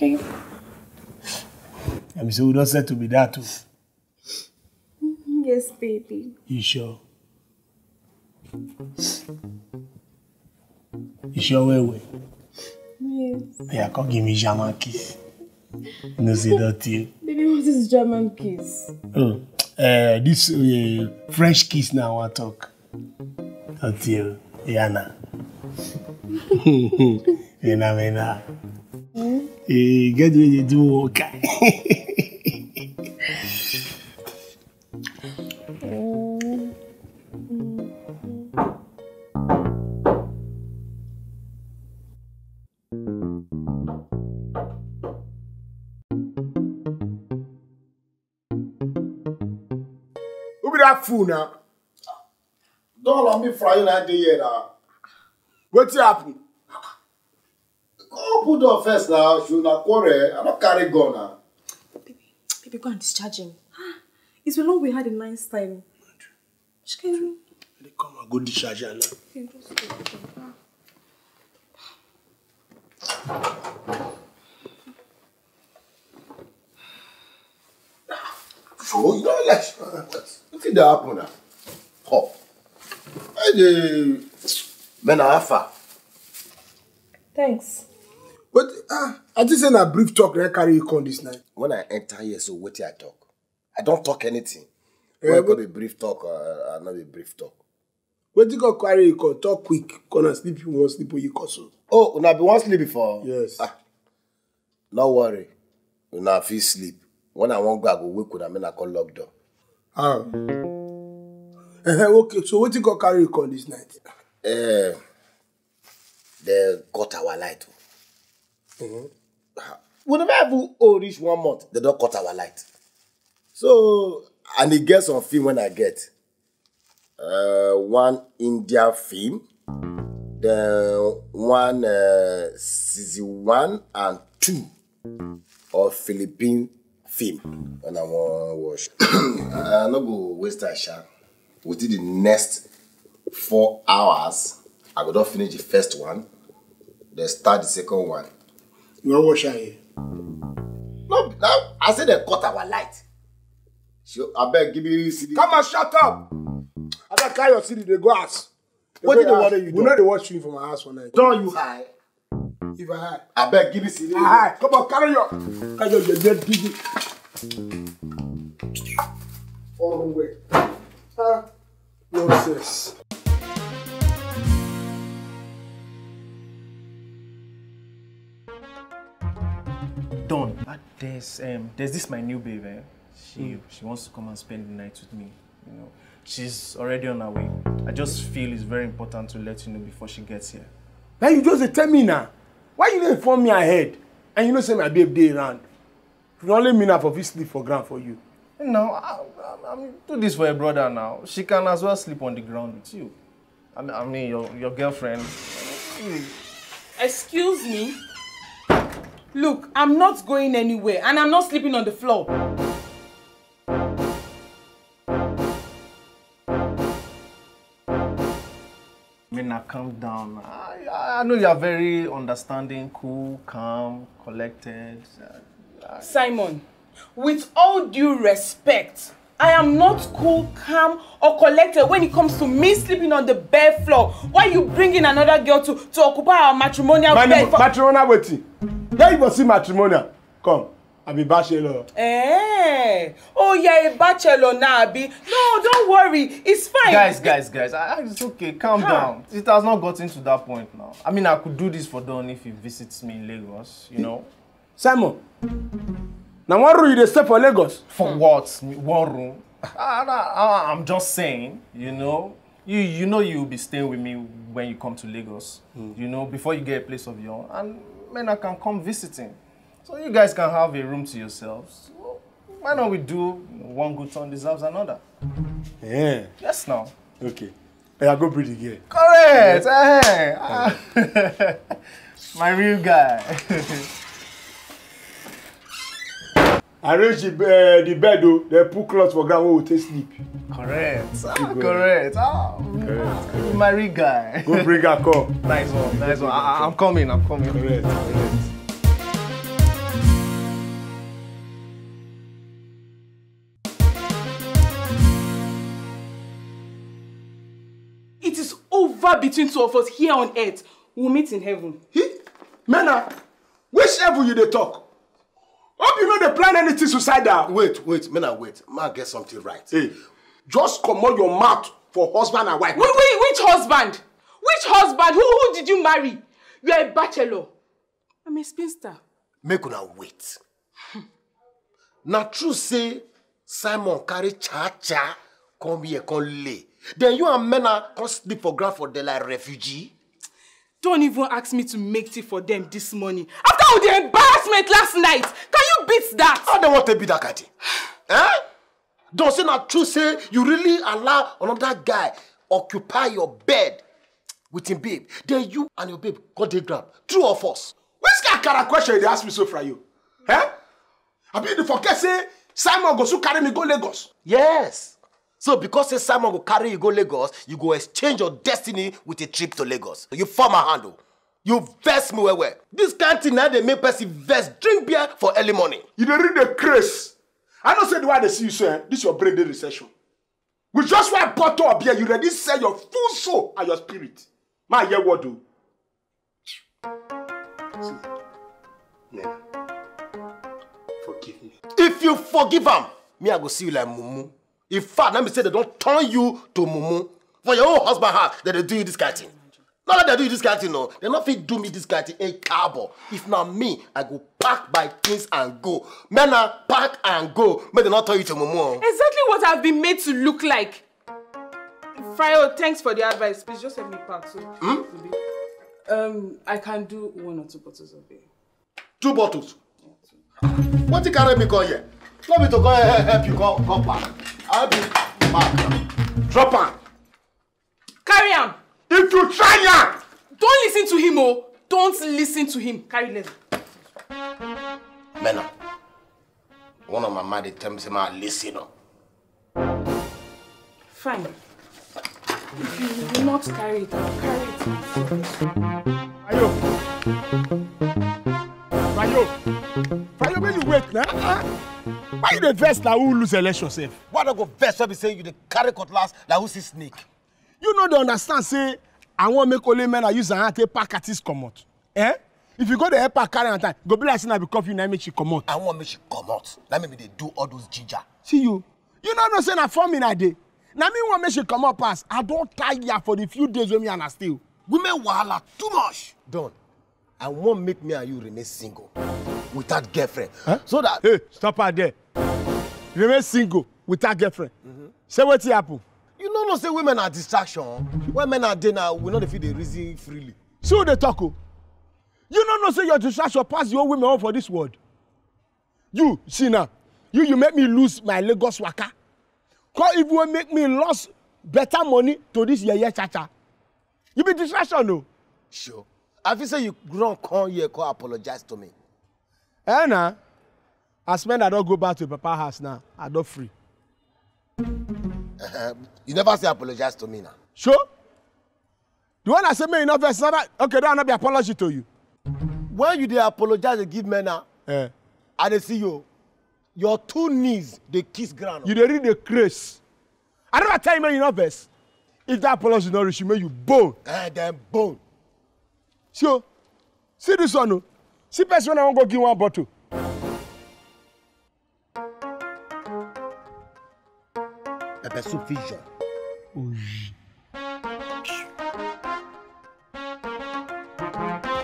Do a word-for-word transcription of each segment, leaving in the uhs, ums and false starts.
Okay. I'm so not said to be that too. Yes, baby. You sure? You sure where we? Yes. Yeah, come give me German kiss. No, say that you. Baby, what is German kiss? Oh, uh, this uh, French kiss now I talk. That's you, Yana. Yana, Yana. Hey, get what you do, okay? mm. Who be that fool now? Don't let me fry you like the year now. What's happened? Put on first now, she will not quarry. I'm not carrying gun now. Baby, baby, go and discharge him. Huh? It's the long we had in nice time. She can... They come and go discharge her now. So, you don't let you. Look at that happen now. Oh. Hey, the... Men are half. Thanks. But uh, I just said a brief talk that I carry you on this night. When I enter here, so what do I talk? I don't talk anything. Yeah, when I got a brief talk, uh, I not a brief talk. What do you got carry you on? Talk quick. Gonna sleep, you won't sleep, or you can so. Oh, you have been one sleep before? Yes. Ah, no worry. You have feel sleep. When I won't go, I go wake up, I mean I call lockdown. Ah. Okay, so what do you got carry you on this night? Eh, uh, they got our light. Mm-hmm. Whenever I oh, reach one month, they don't cut our light. So, and it gets on film when I get uh, one India film, then one uh, season one and two of Philippine film. And I want to watch. I'm not going to waste that shot. Within the next four hours, I could not finish the first one, then start the second one. You want wash her here? No, no, I said they cut our light. So I beg, give me your C D. Come and shut up! I don't carry your C D, they go ask. What did they want you do? We know they watch you from my house one night. Don't you high? If I high. I beg, give me C D. High. Come on, carry your. Carry your dead piggy. All the way. Huh? Nonsense. Done. But there's um, there's this my new babe. Eh? She mm. she wants to come and spend the night with me. You know, she's already on her way. I just feel it's very important to let you know before she gets here. Now you just tell me now. Why you don't inform me ahead? And you don't say my babe day around. You only mean now for this sleep for ground for you. No, I, I, I mean, do this for your brother now. She can as well sleep on the ground with you. I mean, I mean your your girlfriend. Excuse me. Look, I'm not going anywhere and I'm not sleeping on the floor. Mina, calm down. I, I know you're very understanding, cool, calm, collected. Simon, with all due respect, I am not cool, calm, or collected when it comes to me sleeping on the bare floor. Why are you bringing another girl to, to occupy our matrimonial bed? Matrimonial waiting. There you go see matrimonial. Come, I'll be bachelor. Eh, hey. Oh, oh, you're a bachelor now, Abi. No, don't worry. It's fine. Guys, guys, guys. I, it's okay. Calm huh? down. It has not gotten to that point now. I mean, I could do this for Don if he visits me in Lagos, you know. Simon, now one room you stay for Lagos? For hmm. what? One room? I, I, I'm just saying, you know. You, you know you'll be staying with me when you come to Lagos, mm. you know, before you get a place of your own. And men, I can come visiting. So you guys can have a room to yourselves. Well, why don't we do one good turn deserves another? Yeah. Yes, now. Okay. Hey, I go pretty gay. Correct. Yeah. Hey. Ah. My real guy. Arrange the, uh, the bed, though, they put clothes for ground where we take sleep. Correct. Ah, correct. Ah, correct. Correct. My real guy. Go bring her come. Nice one. Nice one. I, I'm coming. I'm coming. Correct. Correct. It is over between two of us here on earth. We'll meet in heaven. He? Mena, which heaven you they talk? Hope you know they plan anything suicidal. Wait, wait, Mena, wait. Man, get something right. Hey. Just come out your mouth for husband and wife. Wait, wait, which husband? Which husband? Who, who did you marry? You're a bachelor. I'm a spinster. Make una wait. Now, true say, Simon carry cha-cha, come here, come lay. Then you and Mena come sleep for ground for them like refugee. Don't even ask me to make tea for them this morning. After all the embarrassment last night, can you beat that? I don't want to beat that, Kati. Eh? Don't say not true, say you really allow another guy occupy your bed with him, babe. Then you and your babe got the grab. True or false? Which kind of question they ask me so for you? Eh? I mean, you forget, say, Simon go so carry me go Lagos. Yes. So because say Simon go carry you go Lagos, you go exchange your destiny with a trip to Lagos. You form a handle. You vex me where where. This canteen now they make person vex, drink beer for early morning. You don't read the craze. I don't say the way they see you, sir. This your brain day recession. With just one bottle of beer, you ready sell your full soul and your spirit. My hear what do? See, yeah. Forgive me. If you forgive him, me I go see you like mumu. In fact, let me say they don't turn you to mumu. For your own husband house, that they do you this kind of thing. Not that they do you this kind of thing, no. They not fit do me this kind of thing in carbon. If not me, I go pack my things and go. Men are pack and go. May they not turn you to mumu. Exactly what I've been made to look like. Fryo, thanks for the advice. Please just help me pack. So hmm? Um, I can do one or two bottles of beer. Two bottles? Yeah, two. What you carry me call here? Let me to go help you go, go pack. I'll be back. Drop him. Carry him. If you try him. Don't listen to him, oh. Don't listen to him. Carry him. Mena, one of my mother tell me to listen. Fine. If you will not carry it, I'll carry it. Ayo. Ayo. Ayo, when you wait now. Nah? Why you the vest that who lose election safe? Why don't go vest where be say you the carry cutlass that who see snake? You know they understand say I want make only men I use and take pack at this come out. Eh? If you go there pack carry and time, go be like say I be coffee and I make she come out. I want make she come out. That make me they do all those ginger. See you. You know no say na form in a day. Now me want make she come out pass. I don't tire for the few days when me and I still. Women wahala too much. Done. I won't make me and you remain single. Without girlfriend. Huh? So that. Hey, stop her there. Remain single without girlfriend. Mm-hmm. Say what happened. You know, no say women are distraction. When men are there now, we know they feel they reason freely. So they talk. You know, no say your distraction pass your women on for this world. You, see now, you, you make me lose my Lagos waka. Cause if you make me lose better money to this yeye chacha. You be distraction, no? Sure. If you say you don't come here, come apologize to me. Eh, nah. As men, I don't go back to Papa's house now. Nah. I don't free. Uh, you never say apologize to me now. Nah. Sure. The one I say me enough verse never. Okay, that will not be apology to you. When you they apologize, they give men now. Eh. I they see you. Your two knees they kiss ground. You they read the grace. I never tell you me enough verse. If that apology not reach you, you bone. Eh, then bone. Sure. See this one. No? See person I won't go give one bottle. pepper soup vision.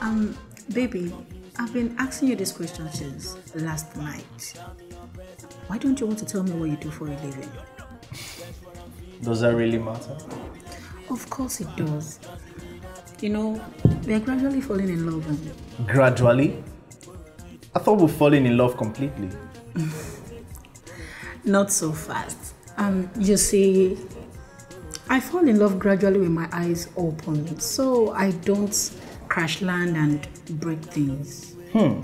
Um, baby, I've been asking you this question since last night. Why don't you want to tell me what you do for a living? Does that really matter? Of course it does. You know, we are gradually falling in love. And... Gradually? I thought we were falling in love completely. Not so fast. Um, you see, I fall in love gradually with my eyes open, so I don't crash land and break things. Hmm.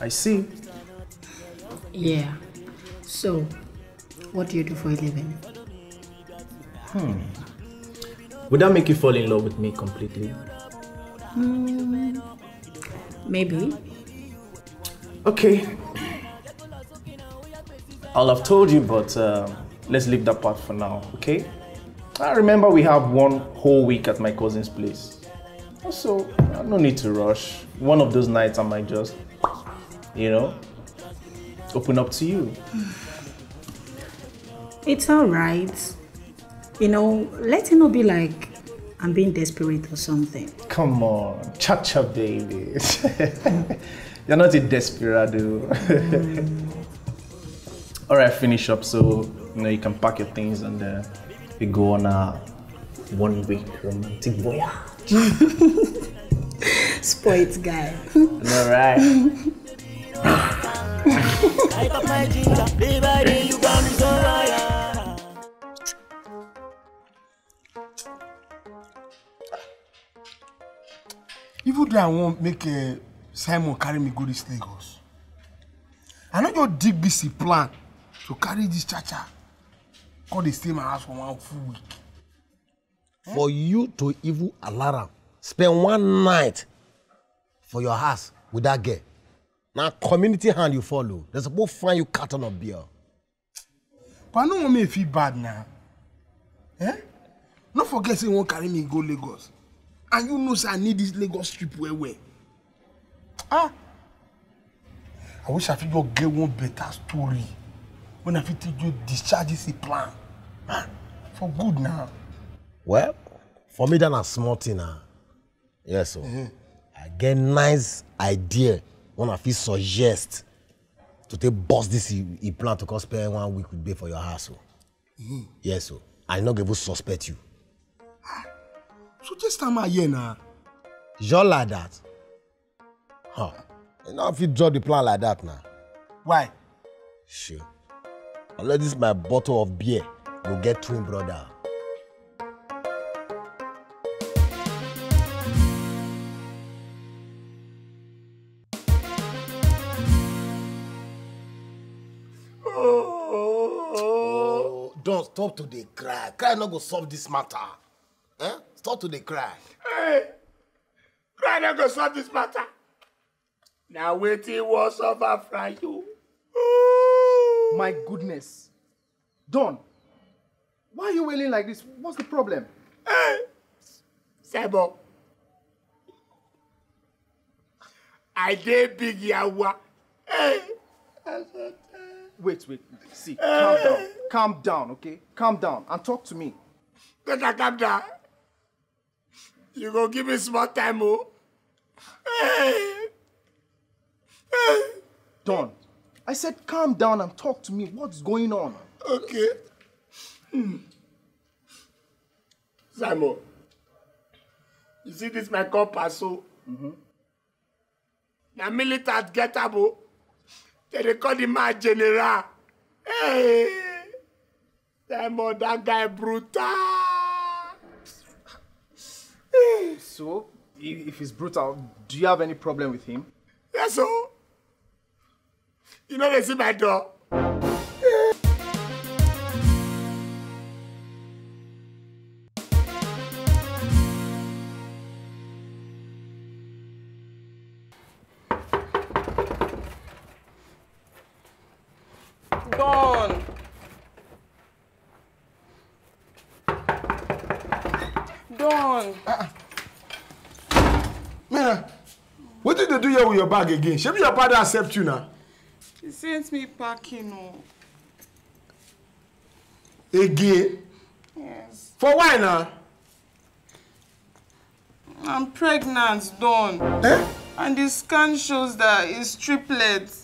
I see. Yeah. So, what do you do for a living? Hmm. Would that make you fall in love with me completely? Hmm. Maybe. Okay. I'll have told you, but uh, let's leave that part for now, okay? I remember we have one whole week at my cousin's place. Also, no need to rush. One of those nights I might just, you know, open up to you. It's alright. You know, let it not be like I'm being desperate or something. Come on, cha-cha baby. You're not a desperado. Mm. Alright, finish up so you know you can pack your things and uh, we go on a one week romantic voyage. Spoilt guy. Alright. Even though I won't make uh, Simon carry me go this Lagos, I know your dig busy plan. So carry this chacha, call the same house for one full week. Eh? For you to even alarm, spend one night for your house with that girl. Now community hand you follow. They're supposed to find you carton of beer. But I don't want me to feel bad now. Eh? Don't forget say you won't carry me go Lagos. And you know say I need this Lagos trip where where. Ah. I wish I figured I'd get one better story. When I fit you discharge this plan, man, for good now. Well, for me that's a small thing now. Yes, so mm-hmm. I get nice idea when I fit suggest to take boss this e, e plan to cost spend one week with be for your house. So. Mm-hmm. Yes, so I not give you suspect you. Ah, so just time I hear now, just like that, huh? You know if you draw the plan like that now. Why? Sure. Unless this is my bottle of beer, you'll get twin brother. Oh, don't stop to the cry. Cry not go solve this matter. Eh? Stop to the cry. Hey, cry not go solve this matter. Now wait till war suffer from you. My goodness. Don, why are you wailing like this? What's the problem? Hey, Sebo. I did big yawa. Hey. Wait, wait. See, hey. Calm down. Calm down, okay? Calm down and talk to me. Better calm down. You go give me small time, oh. Hey. Hey. Don. I said, calm down and talk to me. What's going on? Okay. Hmm. Simon, you see this my compass, so mm-hmm. Now militant get up. They call him my general. Hey, Simon, that guy brutal. So, if he's brutal, do you have any problem with him? Yes, sir. You know they see my door. Don. Don. Uh-uh. Mira, what did they do here with your bag again? Should your father accept you now? He sent me packing. Again? Yes. For why now? I'm pregnant, Don. Eh? And the scan shows that it's triplets.